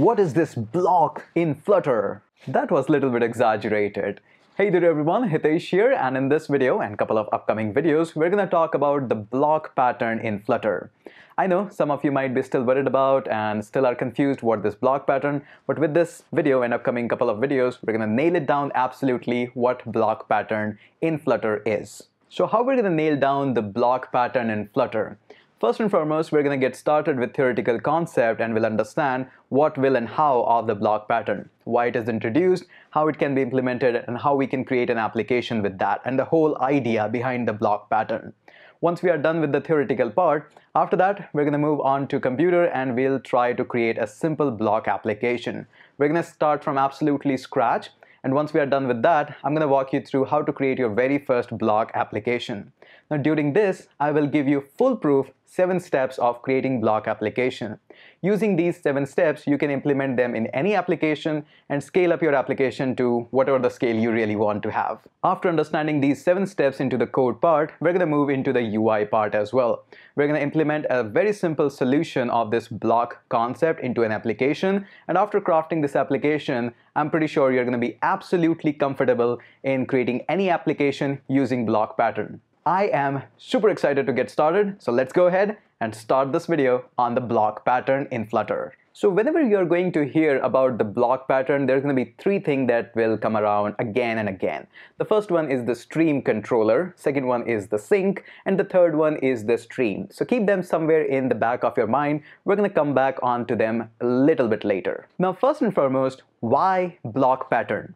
what is this BLoC in Flutter? That was a little bit exaggerated. Hey there everyone, Hitesh here, and in this video and couple of upcoming videos, we're gonna talk about the BLoC pattern in Flutter. I know some of you might be still worried about and still are confused what this BLoC pattern, but with this video and upcoming couple of videos, we're gonna nail it down absolutely what BLoC pattern in Flutter is. So how we're gonna nail down the BLoC pattern in Flutter? First and foremost, we're going to get started with theoretical concept and we'll understand what will and how of the BLoC pattern, why it is introduced, how it can be implemented, and how we can create an application with that, and the whole idea behind the BLoC pattern. Once we are done with the theoretical part, after that, we're going to move on to computer and we'll try to create a simple BLoC application. We're going to start from absolutely scratch. And once we are done with that, I'm going to walk you through how to create your very first BLoC application. Now during this, I will give you foolproof 7 steps of creating BLoC application. Using these 7 steps, you can implement them in any application and scale up your application to whatever the scale you really want to have. After understanding these 7 steps into the code part, we're going to move into the UI part as well. We're going to implement a very simple solution of this BLoC concept into an application, and after crafting this application, I'm pretty sure you're going to be absolutely comfortable in creating any application using BLoC pattern. I am super excited to get started, so let's go ahead and start this video on the BLoC pattern in Flutter. So whenever you're going to hear about the BLoC pattern, there's going to be 3 things that will come around again and again. The first one is the stream controller, second one is the sync, and the third one is the stream. So keep them somewhere in the back of your mind. We're going to come back onto them a little bit later. Now first and foremost, why BLoC pattern?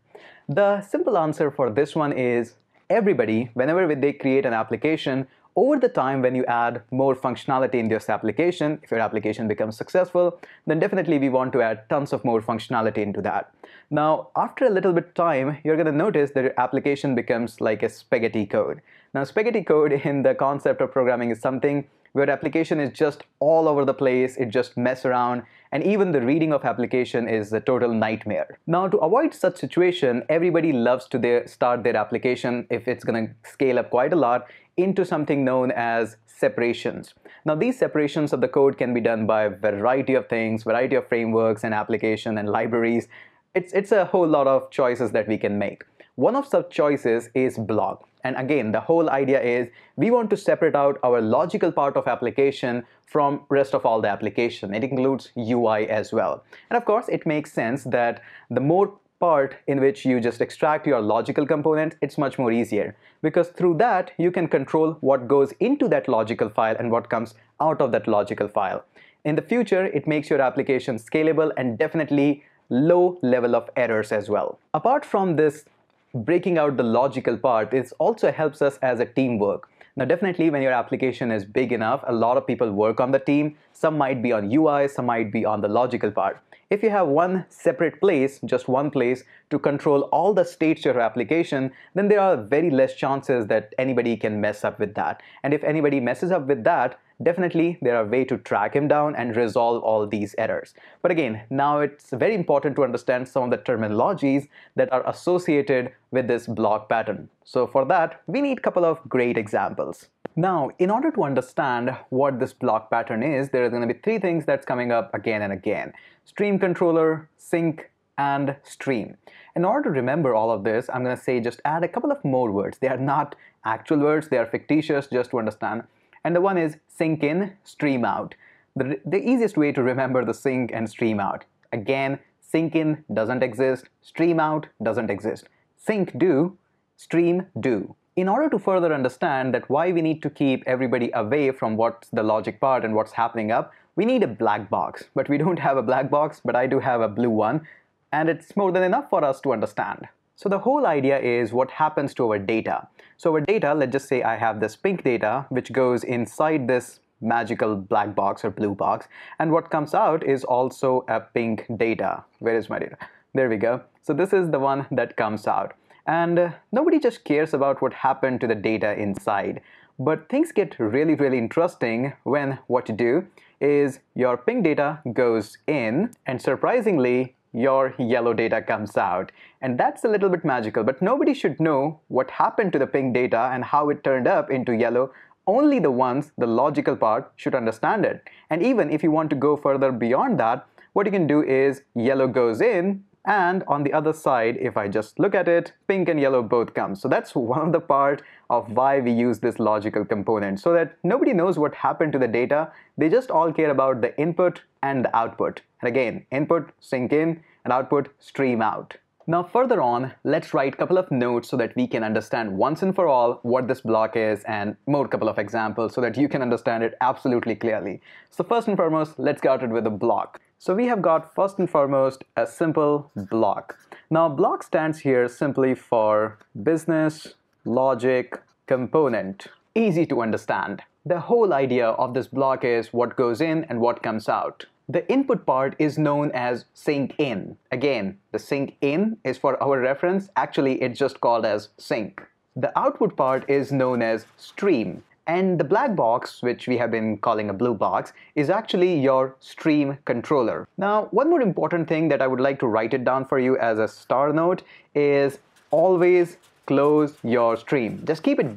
The simple answer for this one is everybody, whenever they create an application, over the time when you add more functionality in this application, if your application becomes successful, then definitely we want to add tons of more functionality into that. Now, after a little bit of time, you're going to notice that your application becomes like a spaghetti code. Now, spaghetti code in the concept of programming is something where application is just all over the place, it just messes around, and even the reading of application is a total nightmare. Now, to avoid such situation, everybody loves to start their application, if it's going to scale up quite a lot, into something known as separations. Now these separations of the code can be done by a variety of things, variety of frameworks and application and libraries. It's a whole lot of choices that we can make. One of such choices is BLoC. And again, the whole idea is we want to separate out our logical part of application from rest of all the application. It includes UI as well. And of course, it makes sense that the more part in which you just extract your logical component, it's much more easier, because through that you can control what goes into that logical file and what comes out of that logical file. In the future, it makes your application scalable and definitely low level of errors as well. Apart from this, breaking out the logical part, it also helps us as a teamwork. Now definitely when your application is big enough, a lot of people work on the team. Some might be on UI, some might be on the logical part. If you have one separate place, just one place, to control all the states to your application, then there are very less chances that anybody can mess up with that. And if anybody messes up with that, definitely there are ways to track him down and resolve all these errors. But again, now it's very important to understand some of the terminologies that are associated with this BLoC pattern. So for that, we need a couple of great examples. Now, in order to understand what this BLoC pattern is, there are going to be 3 things that's coming up again and again. Stream controller, sync, and stream. In order to remember all of this, I'm going to say just add a couple of more words. They are not actual words, they are fictitious, just to understand. And the one is sync in, stream out. The easiest way to remember the sync and stream out. Again, sync in doesn't exist, stream out doesn't exist. Sync do, stream do. In order to further understand that why we need to keep everybody away from what's the logic part and what's happening up, we need a black box. But we don't have a black box, but I do have a blue one, and it's more than enough for us to understand. So the whole idea is what happens to our data. So our data, let's just say I have this pink data which goes inside this magical black box or blue box, and what comes out is also a pink data. Where is my data? There we go. So this is the one that comes out. And nobody just cares about what happened to the data inside. But things get really, really interesting when what you do is your pink data goes in and surprisingly, your yellow data comes out. And that's a little bit magical, but nobody should know what happened to the pink data and how it turned up into yellow. Only the ones, the logical part, should understand it. And even if you want to go further beyond that, what you can do is yellow goes in, and on the other side, if I just look at it, pink and yellow both come. So that's one of the part of why we use this logical component, so that nobody knows what happened to the data. They just all care about the input and the output. And again, input sync in and output stream out. Now further on, let's write a couple of notes so that we can understand once and for all what this block is, and more couple of examples so that you can understand it absolutely clearly. So first and foremost, let's get started with a block. So we have got first and foremost a simple block. Now block stands here simply for business logic component. Easy to understand. The whole idea of this block is what goes in and what comes out. The input part is known as sync in. Again, the sync in is for our reference. Actually, it's just called as sync. The output part is known as stream. And the black box, which we have been calling a blue box, is actually your stream controller. Now, one more important thing that I would like to write it down for you as a star note is always close your stream. Just keep it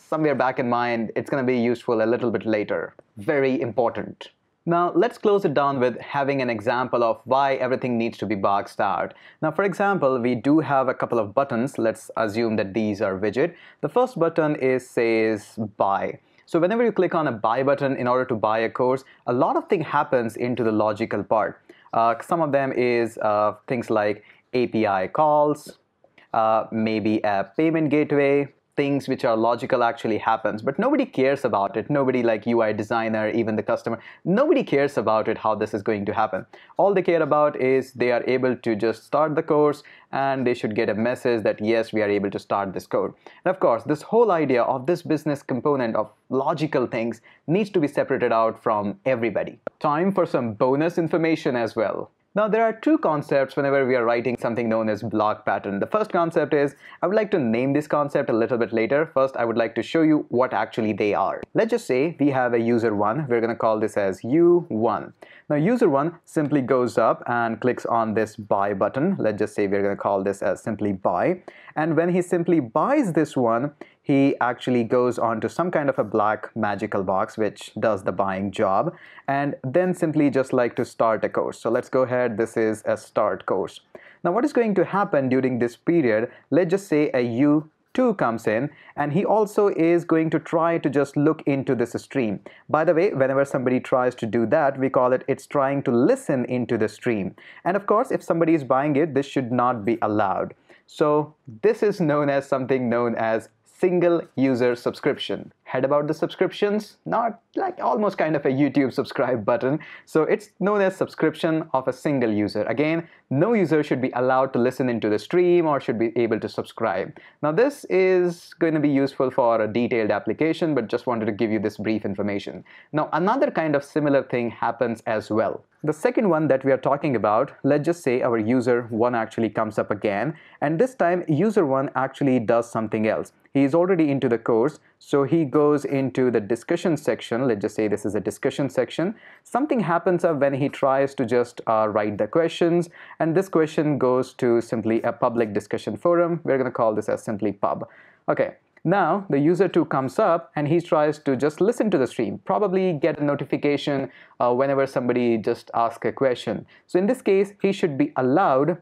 somewhere back in mind. It's going to be useful a little bit later. Very important. Now let's close it down with having an example of why everything needs to be boxed out. Now for example, we do have a couple of buttons. Let's assume that these are widget. The first button says buy. So whenever you click on a buy button in order to buy a course, a lot of things happens into the logical part. Some of them is things like API calls, maybe a payment gateway, things which are logical actually happens, but nobody cares about it. Nobody like UI designer, even the customer, nobody cares about it, how this is going to happen. All they care about is they are able to just start the course, and they should get a message that yes, we are able to start this code. And of course, this whole idea of this business component of logical things needs to be separated out from everybody. Time for some bonus information as well. Now there are two concepts whenever we are writing something known as block pattern. The first concept is, I would like to name this concept a little bit later. First, I would like to show you what actually they are. Let's just say we have a user one. We're going to call this as U1. Now user one simply goes up and clicks on this buy button. Let's just say we're going to call this as simply buy. And when he simply buys this one, he actually goes on to some kind of a black magical box which does the buying job, and then simply just like to start a course. So let's go ahead, this is a start course. Now what is going to happen during this period, let's just say a U2 comes in, and he also is going to try to just look into this stream. By the way, whenever somebody tries to do that, we call it, it's trying to listen into the stream. And of course, if somebody is buying it, this should not be allowed. So this is known as something known as single user subscription. Heard about the subscriptions? Not like almost kind of a YouTube subscribe button. So it's known as subscription of a single user. Again, no user should be allowed to listen into the stream or should be able to subscribe. Now this is going to be useful for a detailed application, but just wanted to give you this brief information. Now another kind of similar thing happens as well. The second one that we are talking about, let's just say our user one actually comes up again, and this time user one actually does something else. He is already into the course, so he goes into the discussion section. Let's just say this is a discussion section. Something happens up when he tries to just write the questions, and this question goes to simply a public discussion forum. We're going to call this as simply pub. Okay. Now the user 2 comes up and he tries to just listen to the stream, probably get a notification whenever somebody just asks a question. So in this case, he should be allowed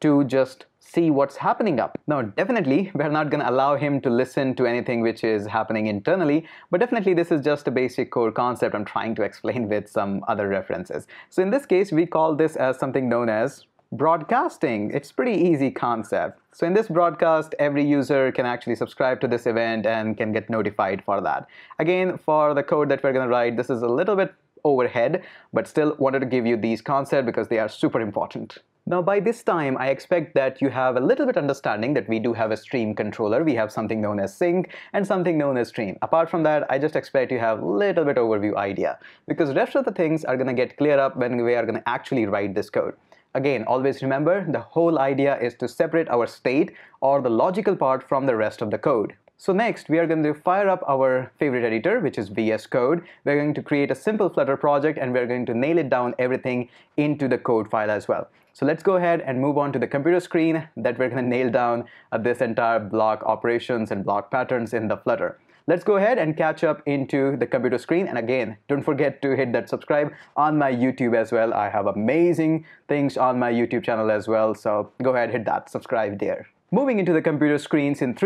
to just see what's happening up. Now definitely we're not going to allow him to listen to anything which is happening internally, but definitely this is just a basic core concept I'm trying to explain with some other references. So in this case, we call this as something known as broadcasting. It's pretty easy concept. So in this broadcast, every user can actually subscribe to this event and can get notified for that. Again, for the code that we're going to write, this is a little bit overhead, but still wanted to give you these concepts because they are super important. Now by this time, I expect that you have a little bit understanding that we do have a stream controller. We have something known as sync and something known as stream. Apart from that, I just expect you have a little bit overview idea, because the rest of the things are going to get clear up when we are going to actually write this code. Again, always remember, the whole idea is to separate our state or the logical part from the rest of the code. So next, we are going to fire up our favorite editor, which is VS Code. We're going to create a simple Flutter project, and we're going to nail it down everything into the code file as well. So let's go ahead and move on to the computer screen that we're going to nail down this entire block operations and block patterns in the Flutter. Let's go ahead and catch up into the computer screen. And again, don't forget to hit that subscribe on my YouTube as well. I have amazing things on my YouTube channel as well. So go ahead, hit that subscribe there. Moving into the computer screens in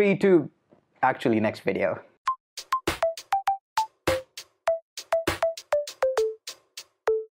next video.